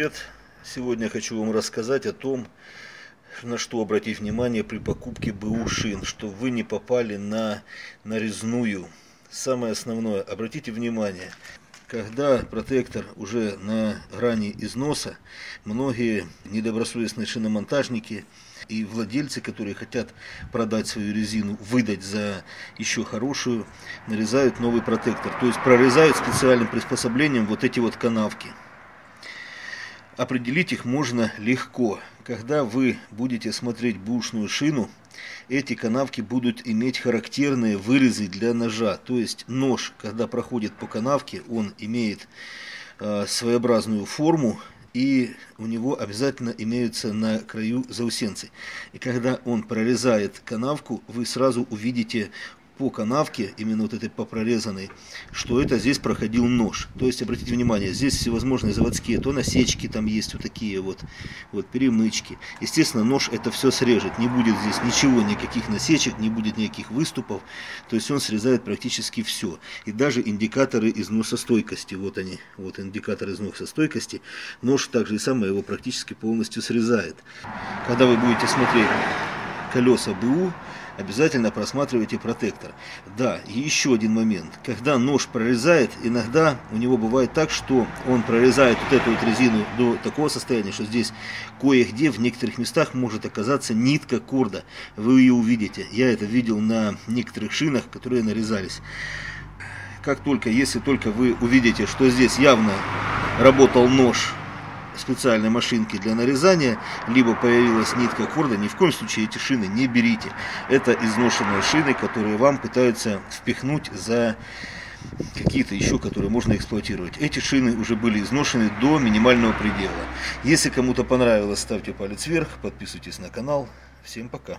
Привет! Сегодня я хочу вам рассказать о том, на что обратить внимание при покупке БУ шин, чтобы вы не попали на нарезную. Самое основное, обратите внимание, когда протектор уже на грани износа, многие недобросовестные шиномонтажники и владельцы, которые хотят продать свою резину, выдать за еще хорошую, нарезают новый протектор, то есть прорезают специальным приспособлением вот эти вот канавки. Определить их можно легко. Когда вы будете смотреть бушную шину, эти канавки будут иметь характерные вырезы для ножа. То есть нож, когда проходит по канавке, он имеет своеобразную форму, и у него обязательно имеются на краю заусенцы. И когда он прорезает канавку, вы сразу увидите по канавке, именно вот этой по прорезанной, что это здесь проходил нож. То есть, обратите внимание, здесь всевозможные заводские, то насечки там есть, вот такие вот перемычки. Естественно, нож это все срежет. Не будет здесь ничего, никаких насечек, не будет никаких выступов. То есть, он срезает практически все. И даже индикаторы износостойкости, вот они, вот индикаторы износостойкости. Нож также и самое его практически полностью срезает. Когда вы будете смотреть колеса БУ, обязательно просматривайте протектор. Да, и еще один момент. Когда нож прорезает, иногда у него бывает так, что он прорезает вот эту вот резину до такого состояния, что здесь кое-где в некоторых местах может оказаться нитка корда. Вы ее увидите. Я это видел на некоторых шинах, которые нарезались. Как только, если только вы увидите, что здесь явно работал нож специальной машинки для нарезания, либо появилась нитка корда, ни в коем случае эти шины не берите. Это изношенные шины, которые вам пытаются впихнуть за какие-то еще, которые можно эксплуатировать. Эти шины уже были изношены до минимального предела. Если кому-то понравилось, ставьте палец вверх, подписывайтесь на канал. Всем пока!